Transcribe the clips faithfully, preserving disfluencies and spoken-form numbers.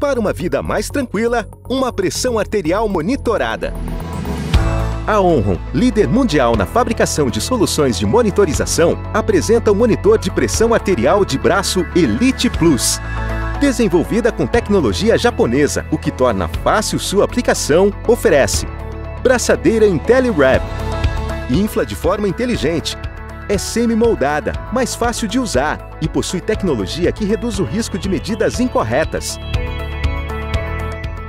Para uma vida mais tranquila, uma pressão arterial monitorada. A Omron, líder mundial na fabricação de soluções de monitorização, apresenta o monitor de pressão arterial de braço Elite Plus. Desenvolvida com tecnologia japonesa, o que torna fácil sua aplicação, oferece braçadeira IntelliWrap, infla de forma inteligente, é semi-moldada, mais fácil de usar e possui tecnologia que reduz o risco de medidas incorretas.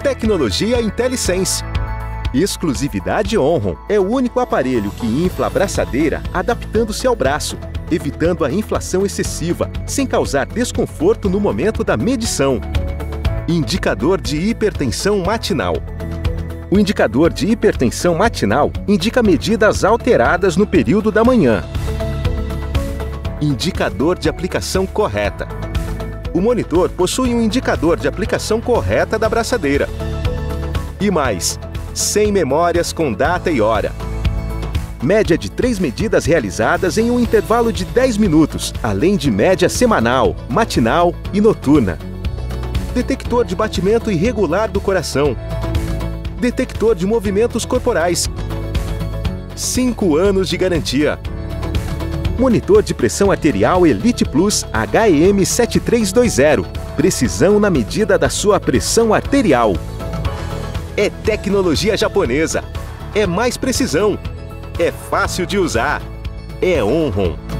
Tecnologia IntelliSense. Exclusividade Omron. É o único aparelho que infla a braçadeira adaptando-se ao braço, evitando a inflação excessiva, sem causar desconforto no momento da medição. Indicador de hipertensão matinal. O indicador de hipertensão matinal indica medidas alteradas no período da manhã. Indicador de aplicação correta. O monitor possui um indicador de aplicação correta da braçadeira. E mais, cem memórias com data e hora. Média de três medidas realizadas em um intervalo de dez minutos, além de média semanal, matinal e noturna. Detector de batimento irregular do coração. Detector de movimentos corporais. cinco anos de garantia. Monitor de pressão arterial Elite Plus H E M sete três dois zero. Precisão na medida da sua pressão arterial. É tecnologia japonesa, é mais precisão, é fácil de usar, é Omron.